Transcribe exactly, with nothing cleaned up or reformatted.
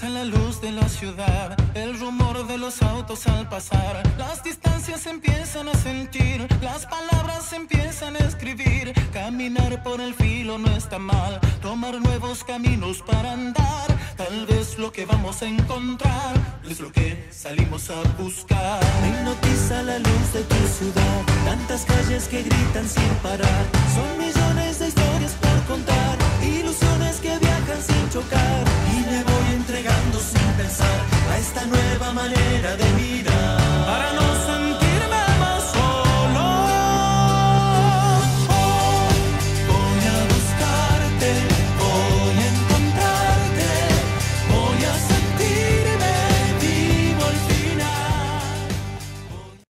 despierta la luz de la ciudad, el rumor de los autos al pasar. Las distancias se empiezan a sentir, las palabras se empiezan a escribir. Caminar por el filo no está mal, tomar nuevos caminos para andar. Tal vez lo que vamos a encontrar es lo que salimos a buscar. Me hipnotiza la luz de tu ciudad, tantas calles que gritan sin parar. Son millones de historias por contar, ilusiones que viajan sin chocar. Y me voy entregando sin pensar a esta nueva manera.